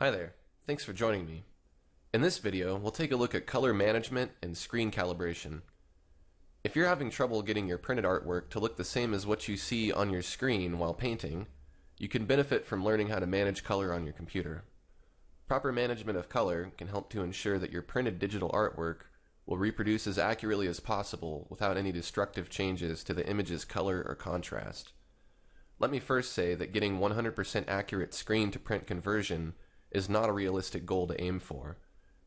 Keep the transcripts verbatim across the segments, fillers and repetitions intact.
Hi there, thanks for joining me. In this video, we'll take a look at color management and screen calibration. If you're having trouble getting your printed artwork to look the same as what you see on your screen while painting, you can benefit from learning how to manage color on your computer. Proper management of color can help to ensure that your printed digital artwork will reproduce as accurately as possible without any destructive changes to the image's color or contrast. Let me first say that getting one hundred percent accurate screen-to-print conversion is not a realistic goal to aim for.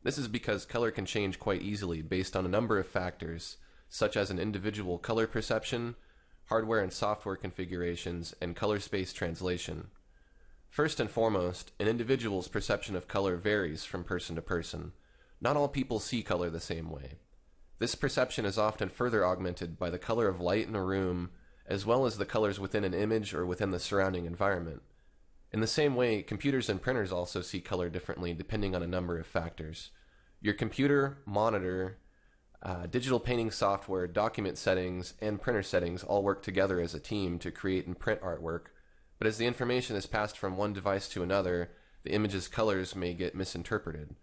This is because color can change quite easily based on a number of factors, such as an individual color perception, hardware and software configurations, and color space translation. First and foremost, an individual's perception of color varies from person to person. Not all people see color the same way. This perception is often further augmented by the color of light in a room, as well as the colors within an image or within the surrounding environment. In the same way, computers and printers also see color differently depending on a number of factors. Your computer, monitor, uh, digital painting software, document settings, and printer settings all work together as a team to create and print artwork, but as the information is passed from one device to another, the image's colors may get misinterpreted.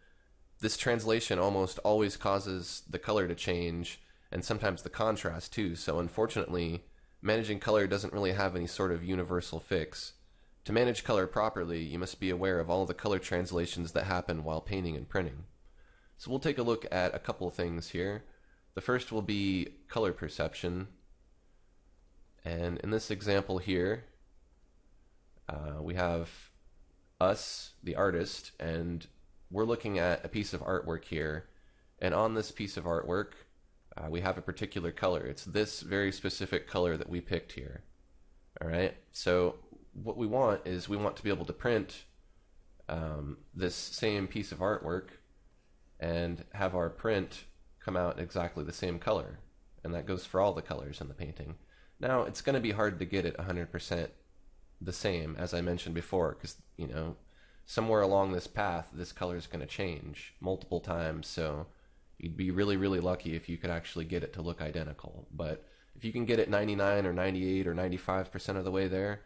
This translation almost always causes the color to change, and sometimes the contrast too, so unfortunately, managing color doesn't really have any sort of universal fix. To manage color properly, you must be aware of all the color translations that happen while painting and printing. So we'll take a look at a couple things here. The first will be color perception. And in this example here, uh, we have us, the artist, and we're looking at a piece of artwork here. And on this piece of artwork, uh, we have a particular color. It's this very specific color that we picked here. All right, so what we want is we want to be able to print um, this same piece of artwork and have our print come out exactly the same color, and that goes for all the colors in the painting. Now it's going to be hard to get it one hundred percent the same, as I mentioned before, because you know somewhere along this path this color is going to change multiple times, so you'd be really really lucky if you could actually get it to look identical. But if you can get it ninety-nine or ninety-eight or ninety-five percent of the way there,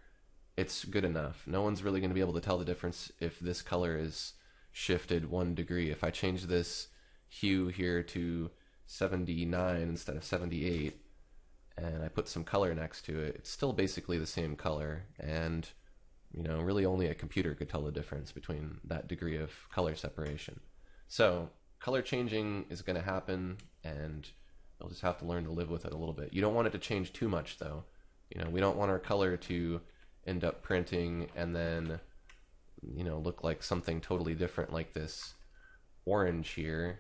it's good enough. No one's really going to be able to tell the difference if this color is shifted one degree. If I change this hue here to seventy-nine instead of seventy-eight, and I put some color next to it, it's still basically the same color, and you know, really only a computer could tell the difference between that degree of color separation. So color changing is going to happen, and you'll just have to learn to live with it a little bit. You don't want it to change too much, though. You know, we don't want our color to end up printing and then, you know, look like something totally different like this orange here.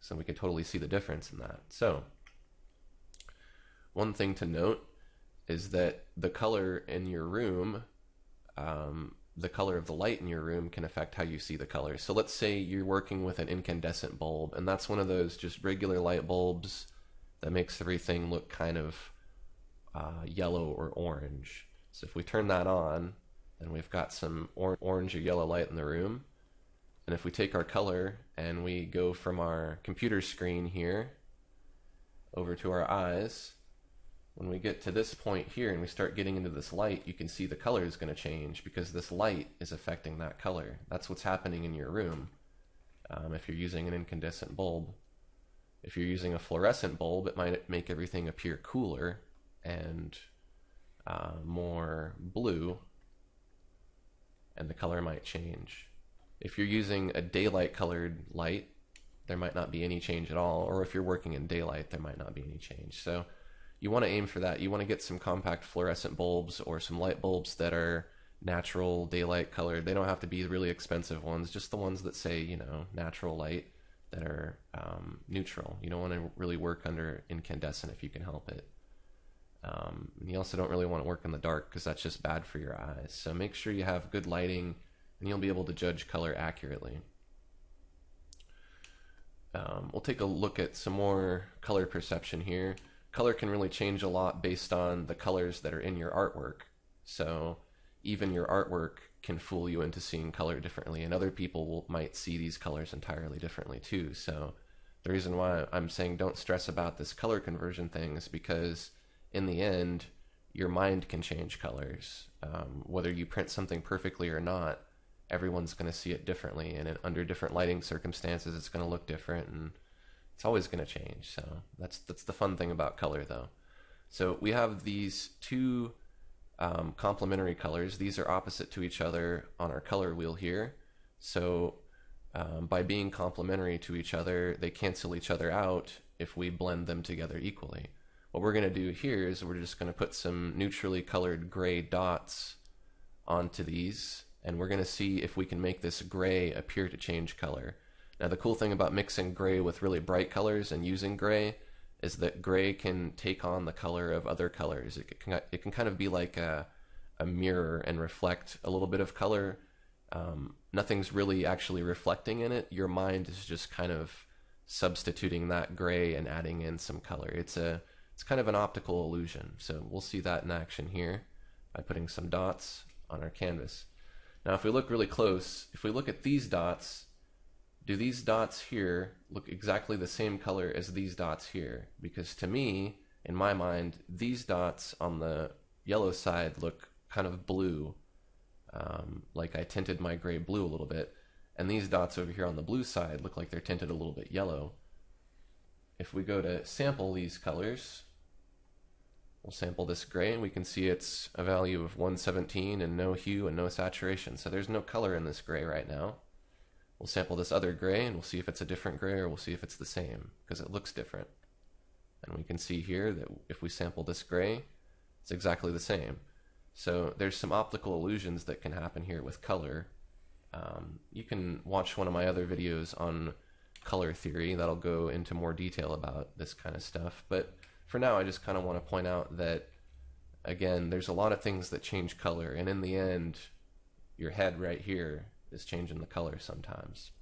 So we could totally see the difference in that. So one thing to note is that the color in your room, um, the color of the light in your room can affect how you see the color. So let's say you're working with an incandescent bulb, and that's one of those just regular light bulbs that makes everything look kind of uh, yellow or orange. So if we turn that on, then we've got some or orange or yellow light in the room. And if we take our color and we go from our computer screen here over to our eyes, when we get to this point here and we start getting into this light, you can see the color is going to change because this light is affecting that color. That's what's happening in your room um, if you're using an incandescent bulb. If you're using a fluorescent bulb, it might make everything appear cooler and Uh, more blue, and the color might change. If you're using a daylight colored light, there might not be any change at all, or if you're working in daylight, there might not be any change. So you want to aim for that. You want to get some compact fluorescent bulbs or some light bulbs that are natural daylight colored. They don't have to be really expensive ones, just the ones that say, you know, natural light, that are um, neutral. You don't want to really work under incandescent if you can help it. Um, and you also don't really want to work in the dark because that's just bad for your eyes. So make sure you have good lighting and you'll be able to judge color accurately. Um, we'll take a look at some more color perception here. Color can really change a lot based on the colors that are in your artwork. So even your artwork can fool you into seeing color differently, and other people will, might see these colors entirely differently too. So the reason why I'm saying don't stress about this color conversion thing is because in the end, your mind can change colors. Um, whether you print something perfectly or not, everyone's going to see it differently, and it, under different lighting circumstances it's going to look different, and it's always going to change. So that's that's the fun thing about color, though. So we have these two um, complementary colors. These are opposite to each other on our color wheel here. So um, by being complementary to each other, they cancel each other out if we blend them together equally. What we're going to do here is we're just going to put some neutrally colored gray dots onto these, and we're going to see if we can make this gray appear to change color. Now, the cool thing about mixing gray with really bright colors and using gray is that gray can take on the color of other colors. It can, it can kind of be like a, a mirror and reflect a little bit of color. Um, nothing's really actually reflecting in it. Your mind is just kind of substituting that gray and adding in some color. It's a it's kind of an optical illusion. So we'll see that in action here by putting some dots on our canvas. Now, if we look really close, if we look at these dots, do these dots here look exactly the same color as these dots here? Because to me, in my mind, these dots on the yellow side look kind of blue, um, like I tinted my gray blue a little bit, and these dots over here on the blue side look like they're tinted a little bit yellow. If we go to sample these colors, we'll sample this gray, and we can see it's a value of one seventeen and no hue and no saturation, so there's no color in this gray right now. We'll sample this other gray, and we'll see if it's a different gray, or we'll see if it's the same, because it looks different. And we can see here that if we sample this gray, it's exactly the same. So there's some optical illusions that can happen here with color. Um, you can watch one of my other videos on color theory that'll go into more detail about this kind of stuff. But for now, I just kind of want to point out that, again, there's a lot of things that change color, and in the end, your head right here is changing the color sometimes.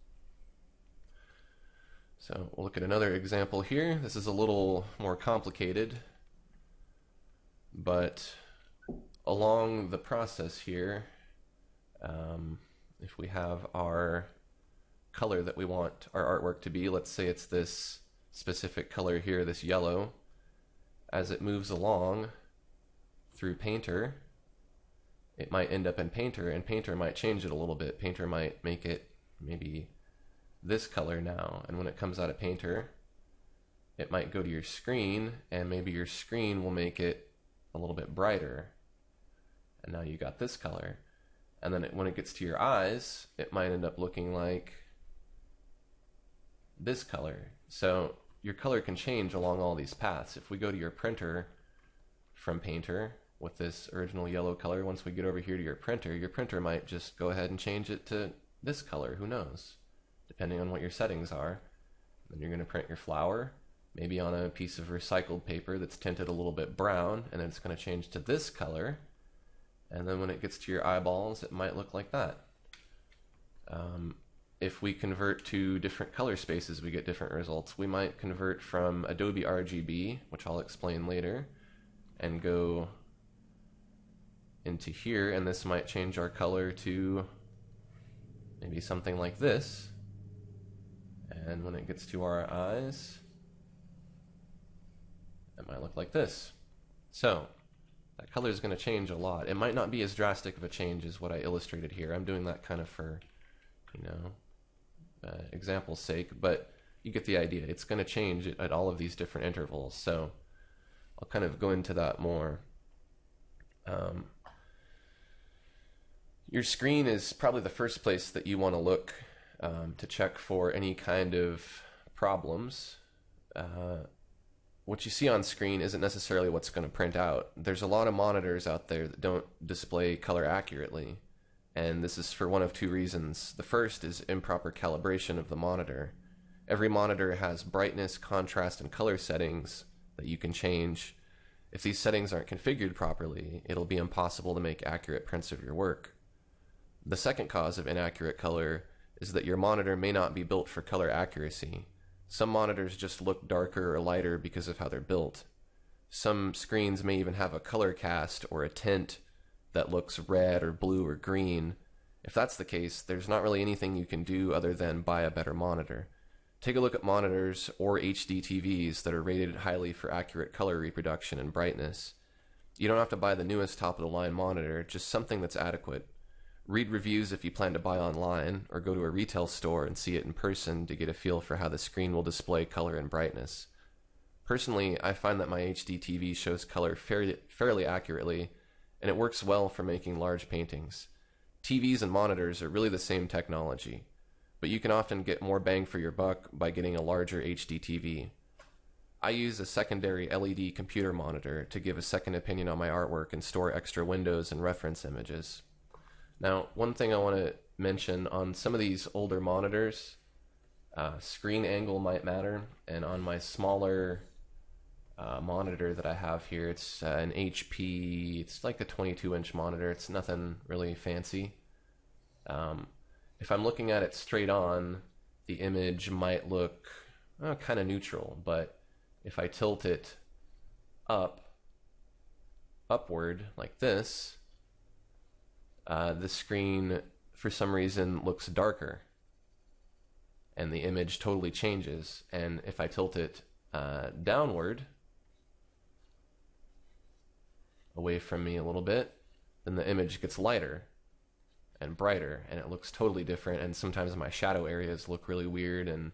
So we'll look at another example here. This is a little more complicated, but along the process here, um, if we have our color that we want our artwork to be, let's say it's this specific color here, this yellow, as it moves along through Painter, it might end up in Painter, and Painter might change it a little bit. Painter might make it maybe this color now, and when it comes out of Painter, it might go to your screen, and maybe your screen will make it a little bit brighter, and now you got this color. And then it, when it gets to your eyes, it might end up looking like this color. So your color can change along all these paths. If we go to your printer from Painter with this original yellow color, once we get over here to your printer, your printer might just go ahead and change it to this color, who knows, depending on what your settings are. Then you're going to print your flower, maybe on a piece of recycled paper that's tinted a little bit brown, and then it's going to change to this color, and then when it gets to your eyeballs, it might look like that. Um, if we convert to different color spaces, we get different results. We might convert from Adobe R G B, which I'll explain later, and go into here, and this might change our color to maybe something like this, and when it gets to our eyes, it might look like this. So that color is going to change a lot. It might not be as drastic of a change as what I illustrated here. I'm doing that kind of for, you know, uh, example's sake, but you get the idea. It's going to change at all of these different intervals, so I'll kind of go into that more. Um, Your screen is probably the first place that you want to look um, to check for any kind of problems. Uh, what you see on screen isn't necessarily what's going to print out. There's a lot of monitors out there that don't display color accurately, and this is for one of two reasons. The first is improper calibration of the monitor. Every monitor has brightness, contrast, and color settings that you can change. If these settings aren't configured properly, it'll be impossible to make accurate prints of your work. The second cause of inaccurate color is that your monitor may not be built for color accuracy. Some monitors just look darker or lighter because of how they're built. Some screens may even have a color cast or a tint that looks red or blue or green. If that's the case, there's not really anything you can do other than buy a better monitor. Take a look at monitors or H D T Vs that are rated highly for accurate color reproduction and brightness. You don't have to buy the newest top-of-the-line monitor, just something that's adequate. Read reviews if you plan to buy online, or go to a retail store and see it in person to get a feel for how the screen will display color and brightness. Personally, I find that my H D T V shows color fairly, fairly accurately, and it works well for making large paintings. T Vs and monitors are really the same technology, but you can often get more bang for your buck by getting a larger H D T V. I use a secondary L E D computer monitor to give a second opinion on my artwork and store extra windows and reference images. Now, one thing I want to mention on some of these older monitors, uh, screen angle might matter, and on my smaller Uh, monitor that I have here, it's uh, an H P, it's like a twenty-two inch monitor, it's nothing really fancy. Um, if I'm looking at it straight on, the image might look uh, kind of neutral, but if I tilt it up, upward, like this, uh, the screen for some reason looks darker, and the image totally changes. And if I tilt it uh, downward, away from me a little bit, then the image gets lighter and brighter, and it looks totally different, and sometimes my shadow areas look really weird. And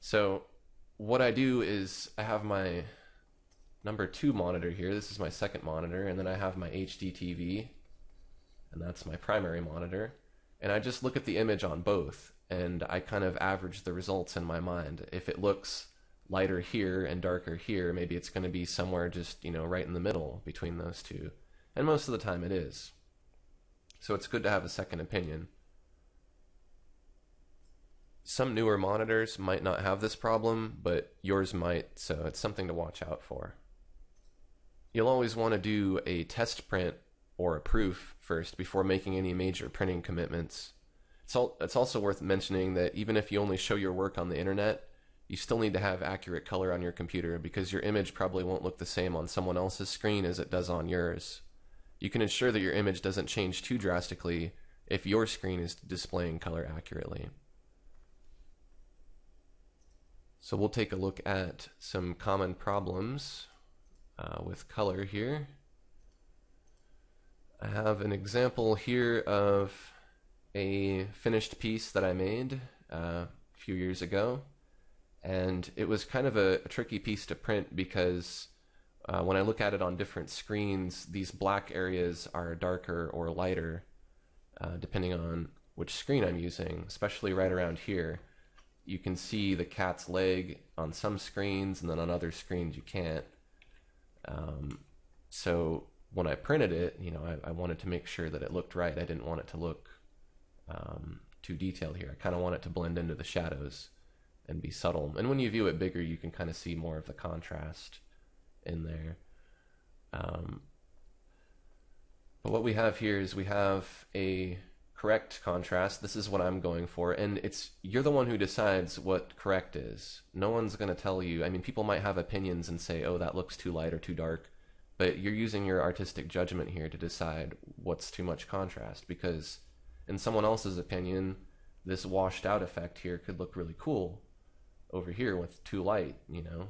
so what I do is I have my number two monitor here, this is my second monitor, and then I have my H D T V, and that's my primary monitor, and I just look at the image on both, and I kind of average the results in my mind. If it looks lighter here and darker here, maybe it's going to be somewhere just, you know, right in the middle between those two. And most of the time it is. So it's good to have a second opinion. Some newer monitors might not have this problem, but yours might, so it's something to watch out for. You'll always want to do a test print or a proof first before making any major printing commitments. It's, al- it's also worth mentioning that even if you only show your work on the internet, you still need to have accurate color on your computer, because your image probably won't look the same on someone else's screen as it does on yours. You can ensure that your image doesn't change too drastically if your screen is displaying color accurately. So we'll take a look at some common problems uh, with color here. I have an example here of a finished piece that I made uh, a few years ago. And it was kind of a, a tricky piece to print because uh, when I look at it on different screens, these black areas are darker or lighter, uh, depending on which screen I'm using, especially right around here. You can see the cat's leg on some screens, and then on other screens you can't. Um, so when I printed it, you know, I, I wanted to make sure that it looked right. I didn't want it to look um, too detailed here. I kind of want it to blend into the shadows and be subtle. And when you view it bigger, you can kind of see more of the contrast in there. Um, but what we have here is we have a correct contrast. This is what I'm going for. And it's you're the one who decides what correct is. No one's going to tell you. I mean, people might have opinions and say, oh, that looks too light or too dark. But you're using your artistic judgment here to decide what's too much contrast, because in someone else's opinion, this washed out effect here could look really cool over here with too light, you know.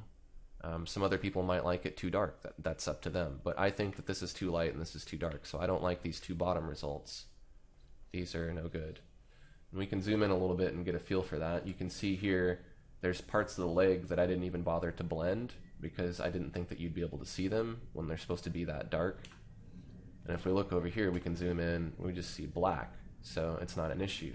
Um, some other people might like it too dark. That, that's up to them. But I think that this is too light and this is too dark, so I don't like these two bottom results. These are no good. And we can zoom in a little bit and get a feel for that. You can see here there's parts of the leg that I didn't even bother to blend because I didn't think that you'd be able to see them when they're supposed to be that dark. And if we look over here, we can zoom in, we just see black, so it's not an issue.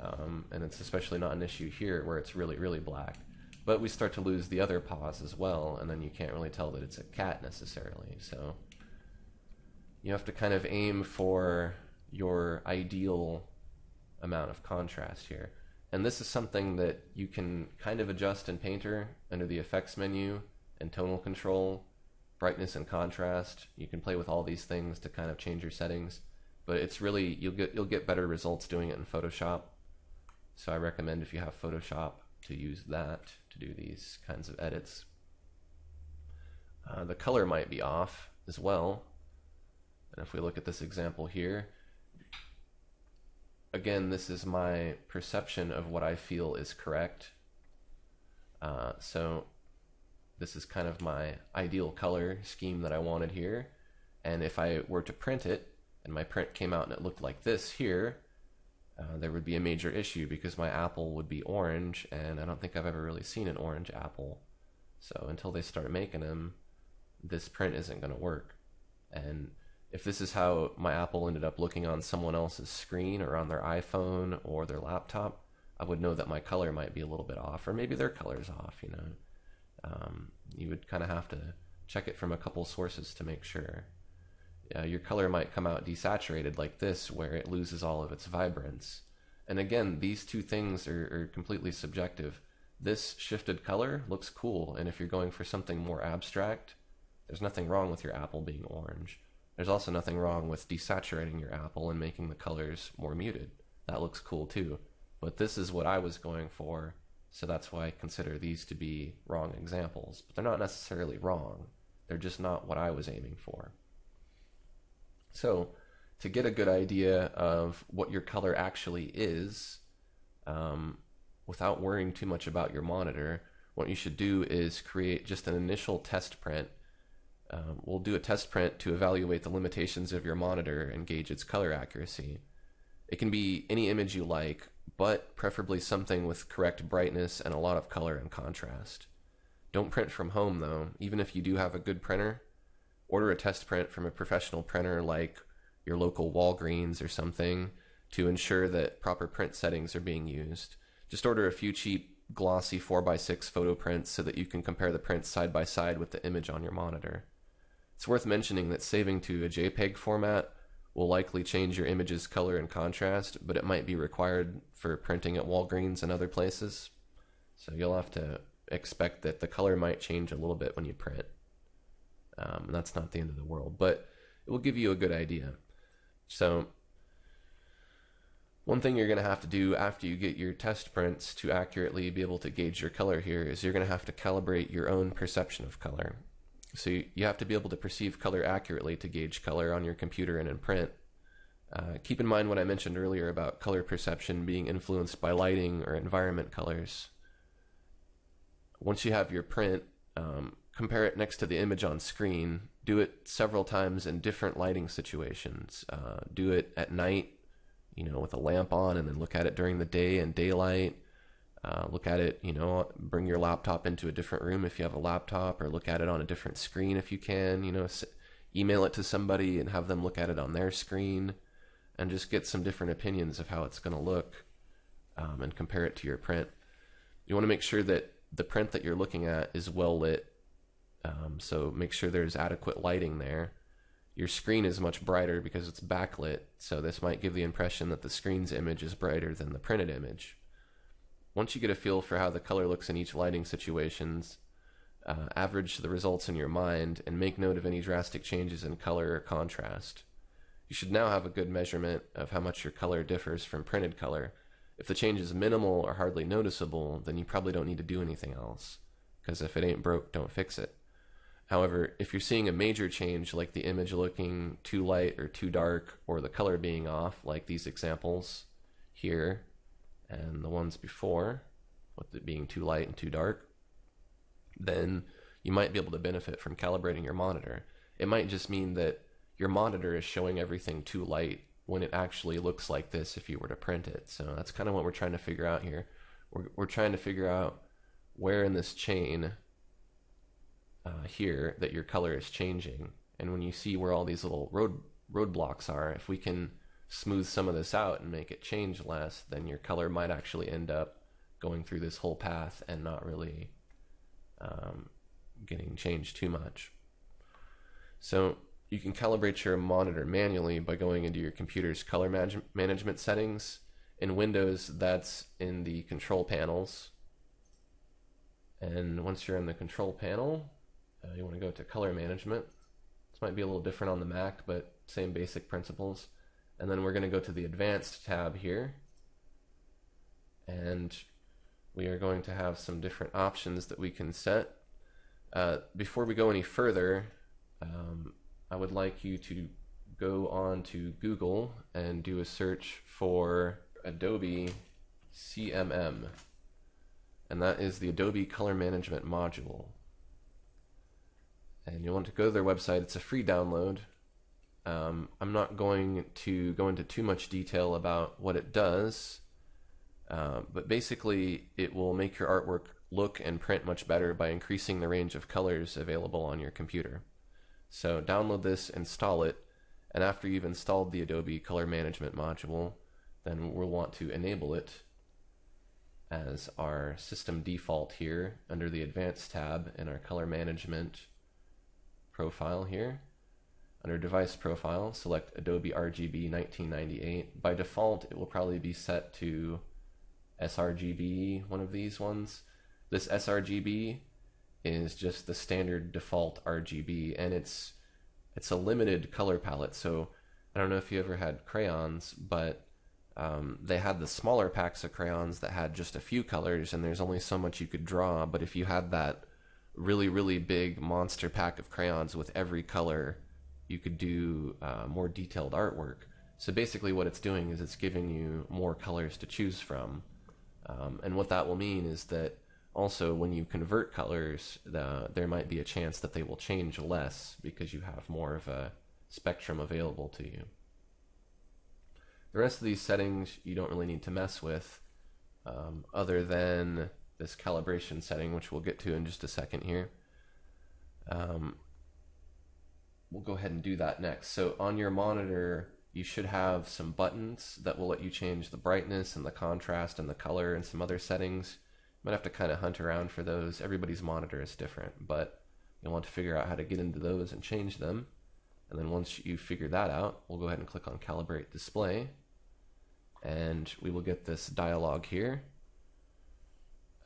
Um, and it's especially not an issue here where it's really, really black. But we start to lose the other paws as well, and then you can't really tell that it's a cat necessarily. So you have to kind of aim for your ideal amount of contrast here. And this is something that you can kind of adjust in Painter under the effects menu and tonal control, brightness and contrast. You can play with all these things to kind of change your settings. But it's really, you'll get, you'll get better results doing it in Photoshop. So I recommend, if you have Photoshop, to use that to do these kinds of edits. Uh, the color might be off as well. And if we look at this example here, again, this is my perception of what I feel is correct. Uh, so this is kind of my ideal color scheme that I wanted here. And if I were to print it, and my print came out and it looked like this here, uh, there would be a major issue because my apple would be orange, and I don't think I've ever really seen an orange apple. So until they start making them, this print isn't going to work. And if this is how my apple ended up looking on someone else's screen or on their iPhone or their laptop, I would know that my color might be a little bit off, or maybe their color's off, you know. Um, you would kind of have to check it from a couple sources to make sure. Uh, your color might come out desaturated like this, where it loses all of its vibrance. And again, these two things are, are completely subjective. This shifted color looks cool, and if you're going for something more abstract, there's nothing wrong with your apple being orange. There's also nothing wrong with desaturating your apple and making the colors more muted. That looks cool too. But this is what I was going for, so that's why I consider these to be wrong examples. But they're not necessarily wrong. They're just not what I was aiming for. So to get a good idea of what your color actually is, um, without worrying too much about your monitor, what you should do is create just an initial test print. Um, we'll do a test print to evaluate the limitations of your monitor and gauge its color accuracy. It can be any image you like, but preferably something with correct brightness and a lot of color and contrast. Don't print from home though. Even if you do have a good printer, order a test print from a professional printer like your local Walgreens or something to ensure that proper print settings are being used. Just order a few cheap, glossy four by six photo prints so that you can compare the prints side by side with the image on your monitor. It's worth mentioning that saving to a JPEG format will likely change your image's color and contrast, but it might be required for printing at Walgreens and other places. So you'll have to expect that the color might change a little bit when you print. Um, and that's not the end of the world, but it will give you a good idea. So one thing you're going to have to do after you get your test prints to accurately be able to gauge your color here is you're going to have to calibrate your own perception of color. So you have to be able to perceive color accurately to gauge color on your computer and in print. Uh, keep in mind what I mentioned earlier about color perception being influenced by lighting or environment colors. Once you have your print, um, compare it next to the image on screen. Do it several times in different lighting situations. Uh, do it at night, you know, with a lamp on, and then look at it during the day in daylight. Uh, look at it, you know, bring your laptop into a different room if you have a laptop, or look at it on a different screen if you can, you know, s email it to somebody and have them look at it on their screen, and just get some different opinions of how it's going to look, um, and compare it to your print. You want to make sure that the print that you're looking at is well lit, um, so make sure there's adequate lighting there. Your screen is much brighter because it's backlit, so this might give the impression that the screen's image is brighter than the printed image. Once you get a feel for how the color looks in each lighting situations, uh, average the results in your mind and make note of any drastic changes in color or contrast. You should now have a good measurement of how much your color differs from printed color. If the change is minimal or hardly noticeable, then you probably don't need to do anything else, because if it ain't broke, don't fix it. However, if you're seeing a major change like the image looking too light or too dark, or the color being off like these examples here, and the ones before, with it being too light and too dark, then you might be able to benefit from calibrating your monitor. It might just mean that your monitor is showing everything too light when it actually looks like this if you were to print it. So that's kind of what we're trying to figure out here. We're, we're trying to figure out where in this chain uh, here that your color is changing. And when you see where all these little road roadblocks are, if we can smooth some of this out and make it change less, then your color might actually end up going through this whole path and not really um, getting changed too much. So you can calibrate your monitor manually by going into your computer's color manage management settings. In Windows, that's in the control panels. And once you're in the control panel, uh, you want to go to color management. This might be a little different on the Mac, but same basic principles. And then we're going to go to the advanced tab here, and we are going to have some different options that we can set. Uh, before we go any further, um, I would like you to go on to Google and do a search for Adobe C M M, and that is the Adobe Color Management module. And you want to go to their website. It's a free download. Um, I'm not going to go into too much detail about what it does, uh, but basically it will make your artwork look and print much better by increasing the range of colors available on your computer. So download this, install it, and after you've installed the Adobe Color Management module, then we'll want to enable it as our system default here under the Advanced tab in our Color Management profile here. Under Device Profile, select Adobe R G B nineteen ninety-eight. By default, it will probably be set to sRGB, one of these ones. This sRGB is just the standard default R G B, and it's it's a limited color palette. So I don't know if you ever had crayons, but um, they had the smaller packs of crayons that had just a few colors, and there's only so much you could draw. But if you had that really, really big monster pack of crayons with every color, you could do uh, more detailed artwork. So basically what it's doing is it's giving you more colors to choose from. Um, and what that will mean is that also when you convert colors, the, there might be a chance that they will change less because you have more of a spectrum available to you. The rest of these settings you don't really need to mess with, um, other than this calibration setting, which we'll get to in just a second here. Um, We'll go ahead and do that next. So on your monitor, you should have some buttons that will let you change the brightness and the contrast and the color and some other settings. You might have to kind of hunt around for those. Everybody's monitor is different, but you'll want to figure out how to get into those and change them. And then once you figure that out, we'll go ahead and click on Calibrate Display. And we will get this dialog here.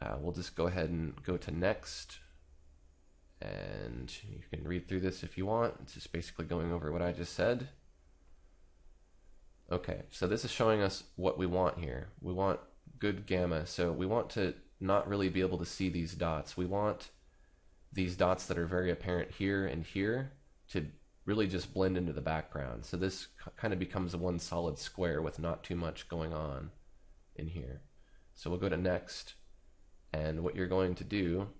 Uh, we'll just go ahead and go to Next. And you can read through this if you want. It's just basically going over what I just said. Okay, so this is showing us what we want here. We want good gamma, so we want to not really be able to see these dots. We want these dots that are very apparent here and here to really just blend into the background. So this kind of becomes one solid square with not too much going on in here. So we'll go to Next, and what you're going to do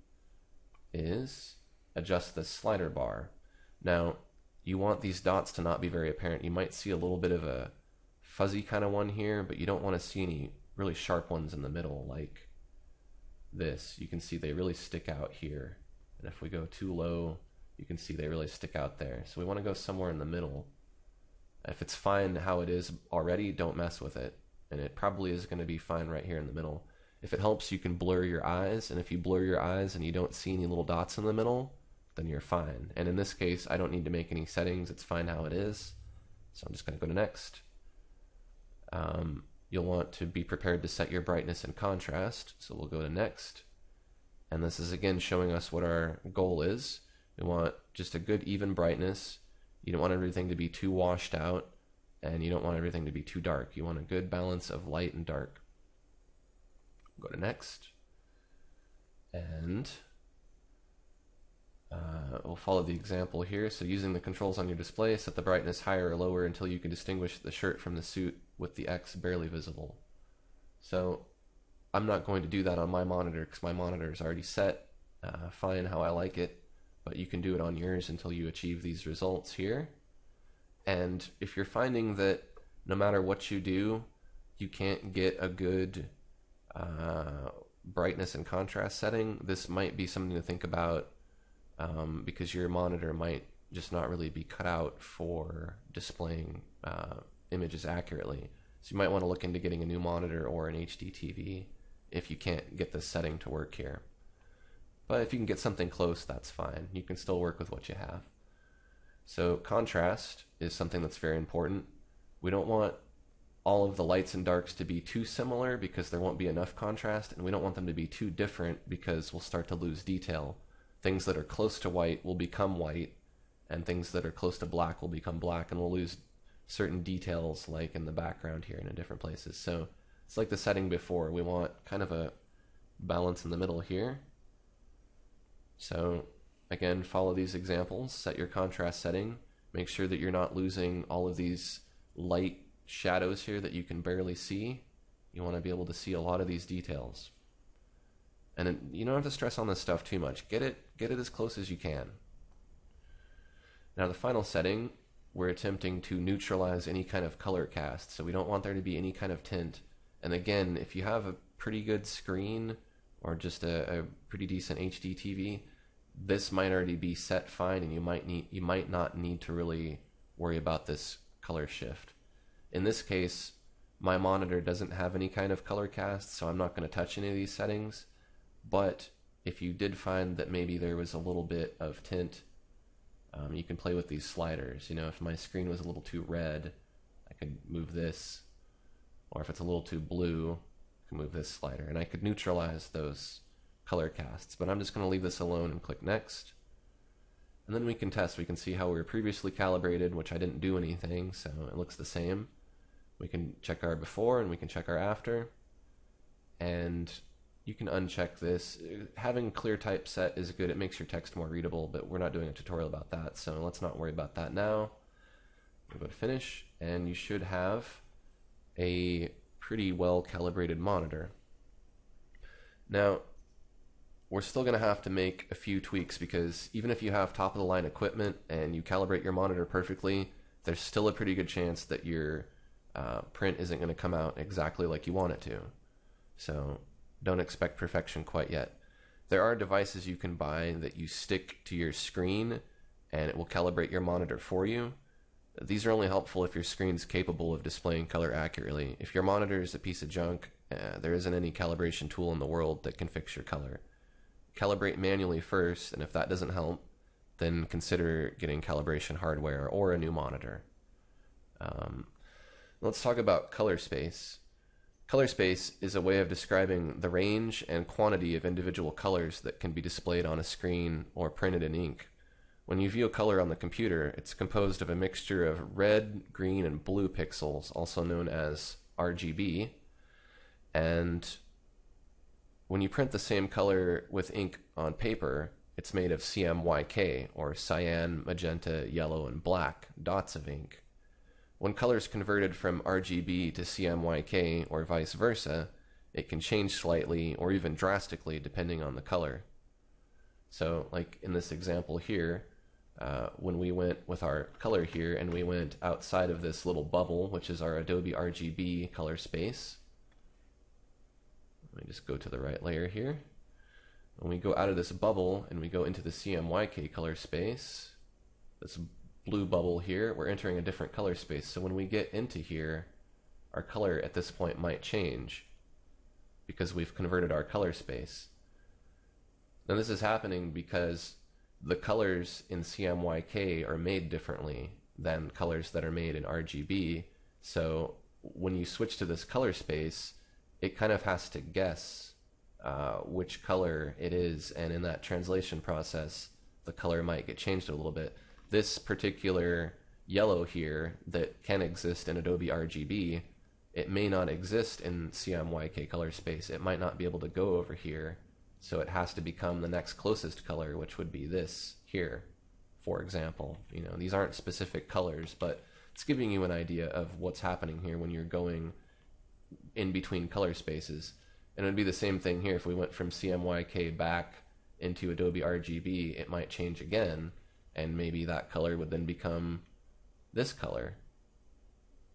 is adjust this slider bar. Now, you want these dots to not be very apparent. You might see a little bit of a fuzzy kind of one here, but you don't want to see any really sharp ones in the middle like this. You can see they really stick out here. And if we go too low, you can see they really stick out there. So we want to go somewhere in the middle. If it's fine how it is already, don't mess with it. And it probably is going to be fine right here in the middle. If it helps, you can blur your eyes, and if you blur your eyes and you don't see any little dots in the middle, then you're fine. And in this case, I don't need to make any settings. It's fine how it is. So I'm just going to go to Next. Um, you'll want to be prepared to set your brightness and contrast. So we'll go to Next. And this is again showing us what our goal is. We want just a good even brightness. You don't want everything to be too washed out, and you don't want everything to be too dark. You want a good balance of light and dark. Go to Next, and uh, we'll follow the example here. So using the controls on your display, set the brightness higher or lower until you can distinguish the shirt from the suit with the X barely visible. So I'm not going to do that on my monitor because my monitor is already set, uh, fine how I like it, but you can do it on yours until you achieve these results here. And if you're finding that no matter what you do, you can't get a good Uh, brightness and contrast setting, this might be something to think about um, because your monitor might just not really be cut out for displaying uh, images accurately. So you might want to look into getting a new monitor or an H D T V if you can't get this setting to work here. But if you can get something close, that's fine. You can still work with what you have. So contrast is something that's very important. We don't want all of the lights and darks to be too similar because there won't be enough contrast, and we don't want them to be too different because we'll start to lose detail. Things that are close to white will become white, and things that are close to black will become black, and we'll lose certain details like in the background here and in different places. So it's like the setting before. We want kind of a balance in the middle here. So again, follow these examples, set your contrast setting, make sure that you're not losing all of these light shadows here that you can barely see. You want to be able to see a lot of these details. And then you don't have to stress on this stuff too much. Get it, get it as close as you can. Now the final setting we're attempting to neutralize any kind of color cast, so we don't want there to be any kind of tint. And again, if you have a pretty good screen or just a, a pretty decent H D T V, this might already be set fine, and you might need you might not need to really worry about this color shift. In this case, my monitor doesn't have any kind of color cast, so I'm not going to touch any of these settings. But if you did find that maybe there was a little bit of tint, um, you can play with these sliders. You know, if my screen was a little too red, I could move this, or if it's a little too blue, I can move this slider, and I could neutralize those color casts. But I'm just going to leave this alone and click next, and then we can test. We can see how we were previously calibrated, which I didn't do anything, so it looks the same. We can check our before and we can check our after, and you can uncheck this. Having clear type set is good. It makes your text more readable, but we're not doing a tutorial about that, so let's not worry about that now. We'll go to finish, and you should have a pretty well calibrated monitor. Now, we're still going to have to make a few tweaks, because even if you have top of the line equipment and you calibrate your monitor perfectly, there's still a pretty good chance that your uh, print isn't going to come out exactly like you want it to. So don't expect perfection quite yet. There are devices you can buy that you stick to your screen and it will calibrate your monitor for you. These are only helpful if your screen's capable of displaying color accurately. If your monitor is a piece of junk, uh, there isn't any calibration tool in the world that can fix your color. Calibrate manually first, and if that doesn't help, then consider getting calibration hardware or a new monitor. Um, let's talk about color space. Color space is a way of describing the range and quantity of individual colors that can be displayed on a screen or printed in ink. When you view a color on the computer, it's composed of a mixture of red, green, and blue pixels, also known as R G B, and when you print the same color with ink on paper, it's made of C M Y K, or cyan, magenta, yellow, and black dots of ink. When color is converted from R G B to C M Y K, or vice versa, it can change slightly or even drastically depending on the color. So, like in this example here, uh, when we went with our color here and we went outside of this little bubble, which is our Adobe R G B color space, let me just go to the right layer here. When we go out of this bubble and we go into the C M Y K color space, this blue bubble here, we're entering a different color space. So when we get into here, our color at this point might change because we've converted our color space. Now this is happening because the colors in C M Y K are made differently than colors that are made in R G B. So when you switch to this color space, it kind of has to guess uh, which color it is, and in that translation process, the color might get changed a little bit. This particular yellow here that can exist in Adobe R G B, it may not exist in C M Y K color space. It might not be able to go over here, so it has to become the next closest color, which would be this here, for example. You know, these aren't specific colors, but it's giving you an idea of what's happening here when you're going in between color spaces. And it would be the same thing here. If we went from C M Y K back into Adobe R G B, it might change again, and maybe that color would then become this color.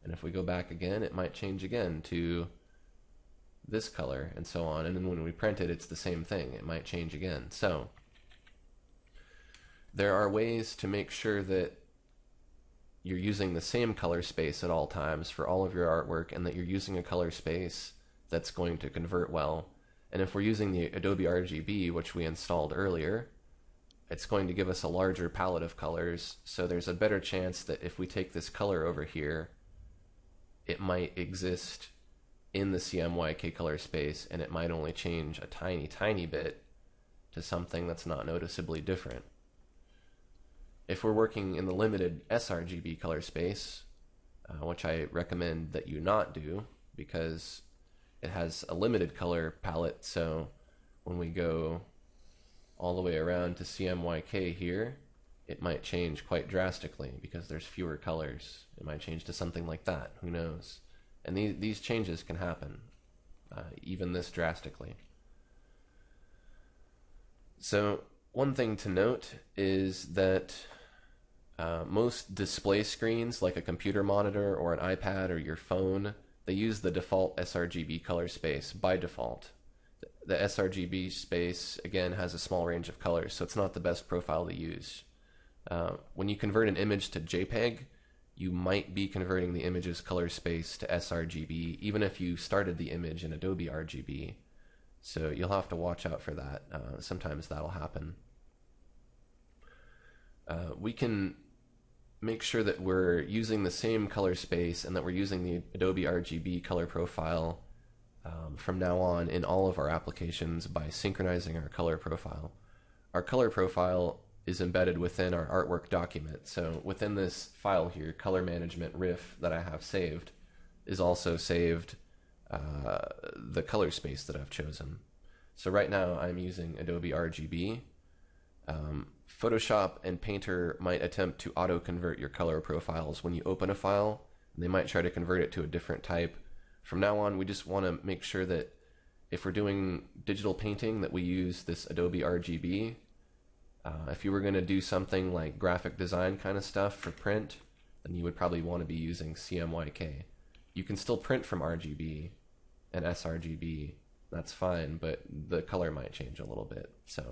And if we go back again, it might change again to this color, and so on. And then when we print it, it's the same thing. It might change again. So there are ways to make sure that you're using the same color space at all times for all of your artwork, and that you're using a color space that's going to convert well. And if we're using the Adobe R G B, which we installed earlier, it's going to give us a larger palette of colors, so there's a better chance that if we take this color over here, it might exist in the C M Y K color space, and it might only change a tiny, tiny bit to something that's not noticeably different. If we're working in the limited sRGB color space, uh, which I recommend that you not do because it has a limited color palette, so when we go all the way around to C M Y K here, it might change quite drastically because there's fewer colors. It might change to something like that, who knows? And these, these changes can happen, uh, even this drastically. So one thing to note is that Uh, most display screens, like a computer monitor or an iPad or your phone, they use the default sRGB color space by default. The sRGB space, again, has a small range of colors, so it's not the best profile to use. Uh, when you convert an image to JPEG, you might be converting the image's color space to sRGB, even if you started the image in Adobe R G B. So you'll have to watch out for that. Uh, sometimes that'll happen. Uh, we can make sure that we're using the same color space and that we're using the Adobe R G B color profile um, from now on in all of our applications by synchronizing our color profile. Our color profile is embedded within our artwork document. So within this file here, color management R I F that I have saved is also saved uh, the color space that I've chosen. So right now I'm using Adobe R G B. Um, Photoshop and Painter might attempt to auto-convert your color profiles when you open a file. They might try to convert it to a different type. From now on, we just want to make sure that if we're doing digital painting, that we use this Adobe R G B. Uh, if you were going to do something like graphic design kind of stuff for print, then you would probably want to be using C M Y K. You can still print from R G B and sRGB. That's fine, but the color might change a little bit. So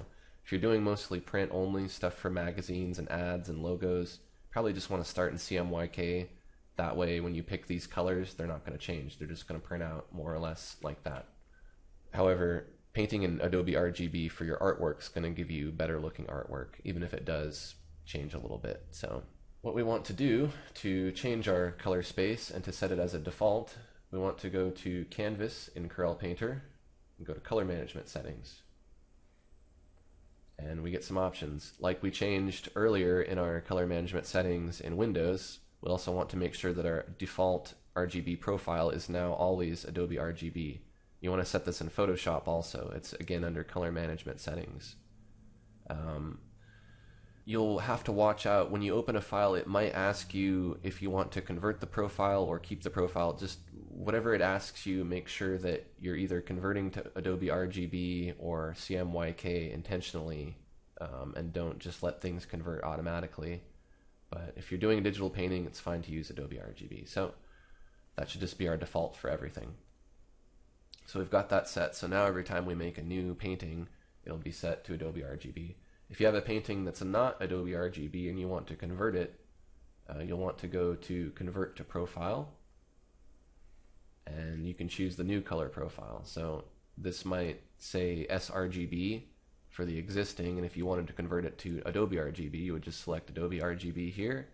if you're doing mostly print only stuff for magazines and ads and logos, probably just want to start in C M Y K. That way when you pick these colors, they're not going to change. They're just going to print out more or less like that. However, painting in Adobe R G B for your artwork is going to give you better looking artwork, even if it does change a little bit. So what we want to do to change our color space and to set it as a default, we want to go to Canvas in Corel Painter and go to Color Management Settings. And we get some options. Like we changed earlier in our color management settings in Windows, we also want to make sure that our default R G B profile is now always Adobe R G B. You want to set this in Photoshop also. It's again under color management settings. Um, you'll have to watch out. When you open a file, it might ask you if you want to convert the profile or keep the profile. Just whatever it asks you, make sure that you're either converting to Adobe R G B or C M Y K intentionally, um, and don't just let things convert automatically. But if you're doing digital painting, it's fine to use Adobe R G B. So that should just be our default for everything. So we've got that set. So now every time we make a new painting, it'll be set to Adobe R G B. If you have a painting that's not Adobe R G B and you want to convert it, uh, you'll want to go to Convert to Profile, and you can choose the new color profile. So this might say sRGB for the existing, and if you wanted to convert it to Adobe R G B, you would just select Adobe R G B here,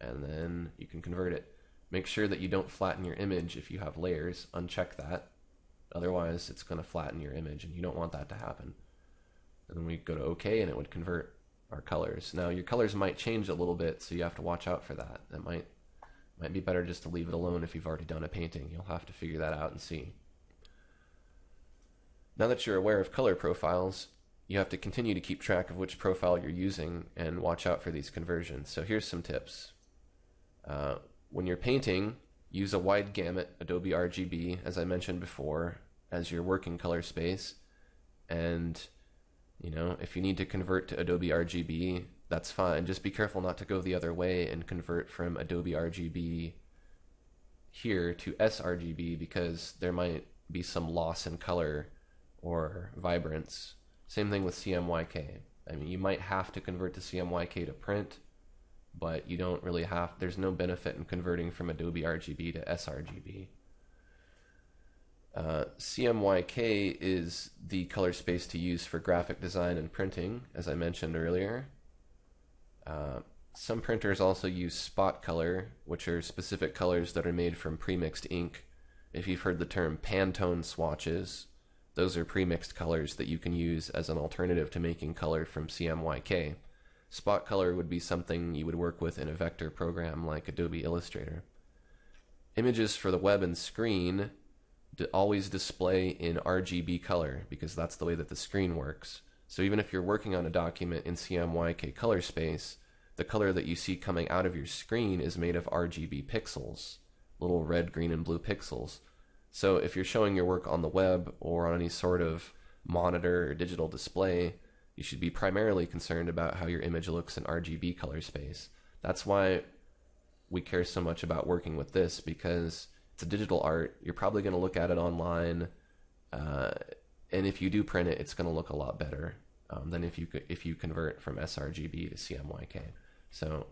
and then you can convert it. Make sure that you don't flatten your image if you have layers. Uncheck that. Otherwise, it's going to flatten your image, and you don't want that to happen. And then we go to OK, and it would convert our colors. Now, your colors might change a little bit, so you have to watch out for that. It might, might be better just to leave it alone if you've already done a painting. You'll have to figure that out and see. Now that you're aware of color profiles, you have to continue to keep track of which profile you're using and watch out for these conversions. So here's some tips. Uh, when you're painting, use a wide gamut Adobe R G B, as I mentioned before, as your working color space. And you know, if you need to convert to Adobe R G B, that's fine. Just be careful not to go the other way and convert from Adobe R G B here to sRGB, because there might be some loss in color or vibrance. Same thing with C M Y K. I mean, you might have to convert to C M Y K to print, but you don't really have, there's no benefit in converting from Adobe R G B to sRGB. Uh, C M Y K is the color space to use for graphic design and printing, as I mentioned earlier. Uh, some printers also use spot color, which are specific colors that are made from premixed ink. If you've heard the term Pantone swatches, those are premixed colors that you can use as an alternative to making color from C M Y K. Spot color would be something you would work with in a vector program like Adobe Illustrator. Images for the web and screen always display in R G B color, because that's the way that the screen works. So even if you're working on a document in C M Y K color space, the color that you see coming out of your screen is made of R G B pixels, little red, green, and blue pixels. So if you're showing your work on the web or on any sort of monitor or digital display, you should be primarily concerned about how your image looks in R G B color space. That's why we care so much about working with this, because it's a digital art. You're probably going to look at it online, uh, and if you do print it, it's going to look a lot better um, than if you if you convert from sRGB to C M Y K. So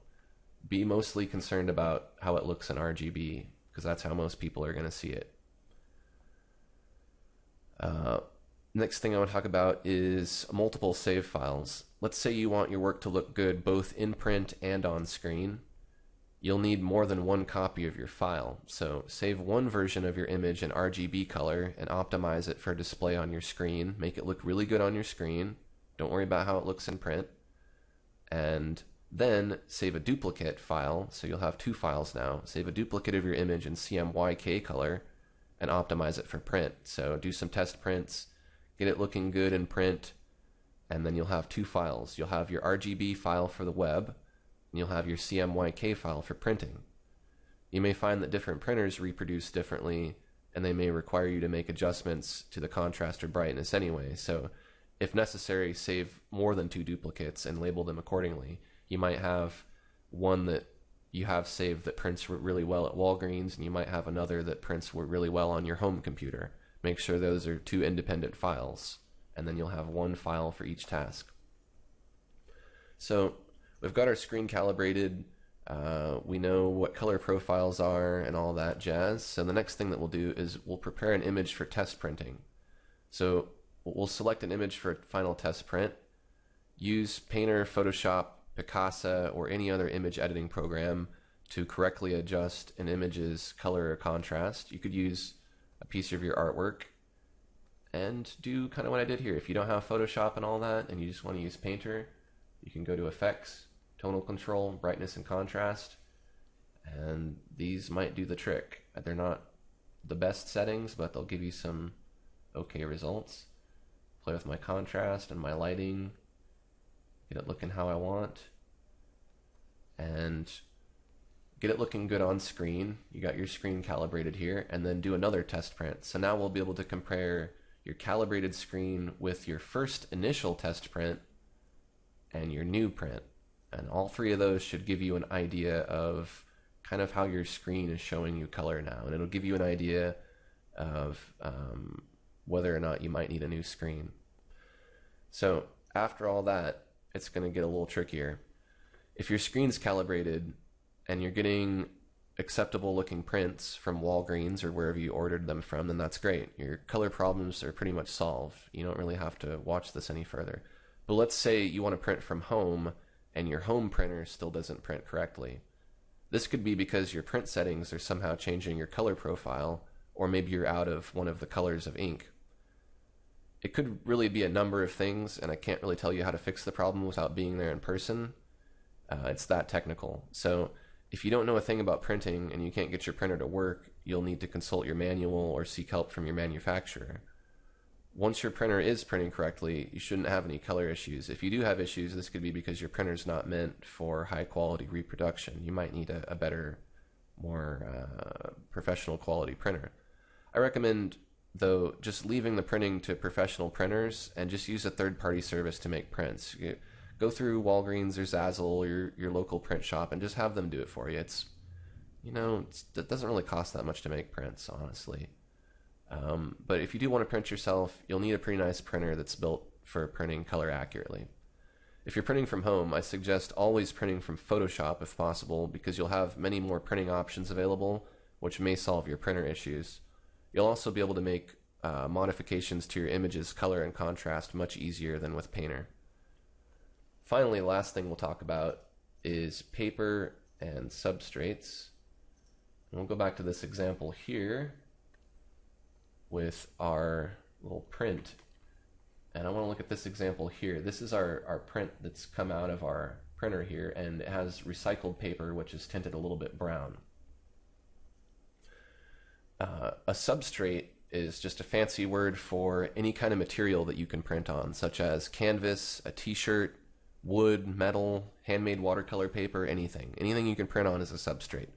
be mostly concerned about how it looks in R G B, because that's how most people are going to see it. Uh, next thing I want to talk about is multiple save files. Let's say you want your work to look good both in print and on screen. You'll need more than one copy of your file, so save one version of your image in R G B color and optimize it for display on your screen. Make it look really good on your screen. Don't worry about how it looks in print. And then save a duplicate file, so you'll have two files now. Save a duplicate of your image in C M Y K color and optimize it for print. So do some test prints, get it looking good in print, and then you'll have two files. You'll have your R G B file for the web, and you'll have your C M Y K file for printing. You may find that different printers reproduce differently, and they may require you to make adjustments to the contrast or brightness anyway. So if necessary, save more than two duplicates and label them accordingly. You might have one that you have saved that prints really well at Walgreens, and you might have another that prints really well on your home computer. Make sure those are two independent files, and then you'll have one file for each task. So we've got our screen calibrated. Uh, we know what color profiles are and all that jazz. So the next thing that we'll do is we'll prepare an image for test printing. So we'll select an image for final test print. Use Painter, Photoshop, Picasa, or any other image editing program to correctly adjust an image's color or contrast. You could use a piece of your artwork and do kind of what I did here. If you don't have Photoshop and all that and you just want to use Painter, you can go to Effects, Tonal Control, Brightness and Contrast, and these might do the trick. They're not the best settings, but they'll give you some okay results. Play with my contrast and my lighting, get it looking how I want, and get it looking good on screen. You got your screen calibrated here, and then do another test print. So now we'll be able to compare your calibrated screen with your first initial test print and your new print. And all three of those should give you an idea of kind of how your screen is showing you color now. And it'll give you an idea of um, whether or not you might need a new screen. So after all that, it's going to get a little trickier. If your screen's calibrated and you're getting acceptable looking prints from Walgreens or wherever you ordered them from, then that's great. Your color problems are pretty much solved. You don't really have to watch this any further. But let's say you want to print from home and your home printer still doesn't print correctly. This could be because your print settings are somehow changing your color profile, or maybe you're out of one of the colors of ink. It could really be a number of things, and I can't really tell you how to fix the problem without being there in person. Uh, it's that technical. So if you don't know a thing about printing and you can't get your printer to work, you'll need to consult your manual or seek help from your manufacturer. Once your printer is printing correctly, you shouldn't have any color issues. If you do have issues, this could be because your printer's not meant for high quality reproduction. You might need a, a better, more uh, professional quality printer. I recommend, though, just leaving the printing to professional printers and just use a third-party service to make prints. You go through Walgreens or Zazzle or your, your local print shop and just have them do it for you. It's, you know, it's, it doesn't really cost that much to make prints, honestly. Um, but if you do want to print yourself, you'll need a pretty nice printer that's built for printing color accurately. If you're printing from home, I suggest always printing from Photoshop if possible, because you'll have many more printing options available, which may solve your printer issues. You'll also be able to make uh, modifications to your image's color and contrast much easier than with Painter. Finally, last thing we'll talk about is paper and substrates. And we'll go back to this example here with our little print. And I want to look at this example here. This is our, our print that's come out of our printer here, and it has recycled paper, which is tinted a little bit brown. Uh, a substrate is just a fancy word for any kind of material that you can print on, such as canvas, a t-shirt, wood, metal, handmade watercolor paper, anything. Anything you can print on is a substrate.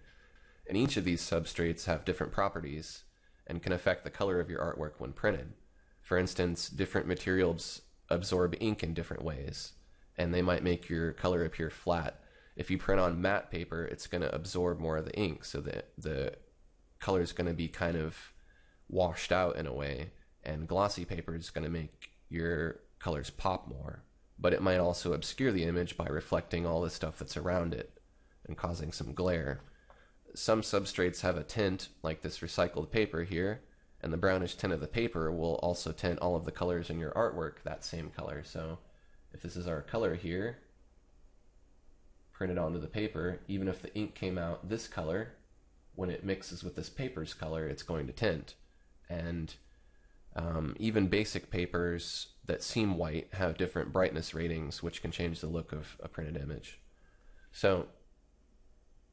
And each of these substrates have different properties and can affect the color of your artwork when printed. For instance, different materials absorb ink in different ways, and they might make your color appear flat. If you print on matte paper, it's going to absorb more of the ink, so that the color is going to be kind of washed out in a way, and glossy paper is going to make your colors pop more, but it might also obscure the image by reflecting all the stuff that's around it and causing some glare. Some substrates have a tint, like this recycled paper here, and the brownish tint of the paper will also tint all of the colors in your artwork that same color. So if this is our color here, printed onto the paper, even if the ink came out this color, when it mixes with this paper's color, it's going to tint. And um, even basic papers that seem white have different brightness ratings, which can change the look of a printed image. So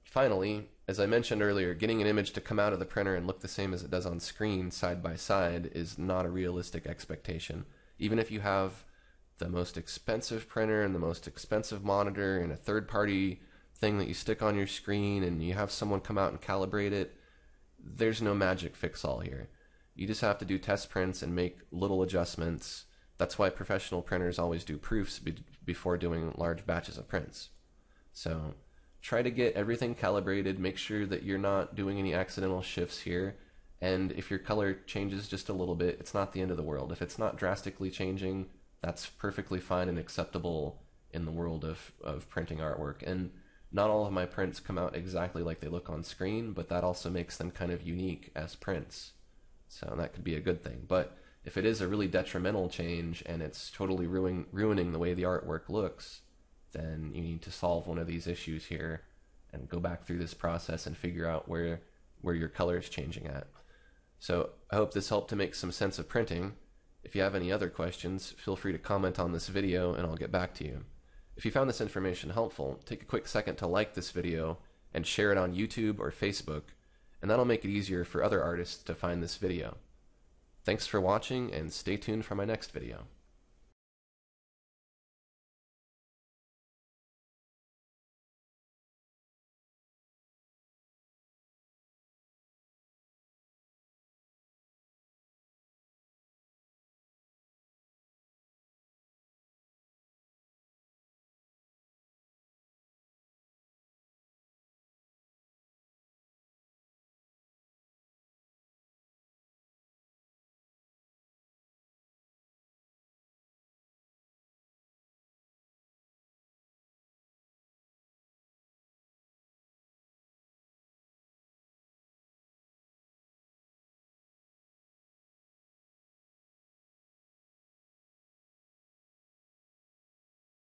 finally, as I mentioned earlier, getting an image to come out of the printer and look the same as it does on screen side by side is not a realistic expectation. Even if you have the most expensive printer and the most expensive monitor and a third-party thing that you stick on your screen and you have someone come out and calibrate it, there's no magic fix-all here. You just have to do test prints and make little adjustments. That's why professional printers always do proofs be- before doing large batches of prints. So try to get everything calibrated, make sure that you're not doing any accidental shifts here, and if your color changes just a little bit, it's not the end of the world. If it's not drastically changing, that's perfectly fine and acceptable in the world of, of printing artwork. And not all of my prints come out exactly like they look on screen, but that also makes them kind of unique as prints. So that could be a good thing. But if it is a really detrimental change and it's totally ruin, ruining the way the artwork looks, then you need to solve one of these issues here and go back through this process and figure out where, where your color is changing at. So I hope this helped to make some sense of printing. If you have any other questions, feel free to comment on this video and I'll get back to you. If you found this information helpful, take a quick second to like this video and share it on YouTube or Facebook, and that'll make it easier for other artists to find this video. Thanks for watching, and stay tuned for my next video.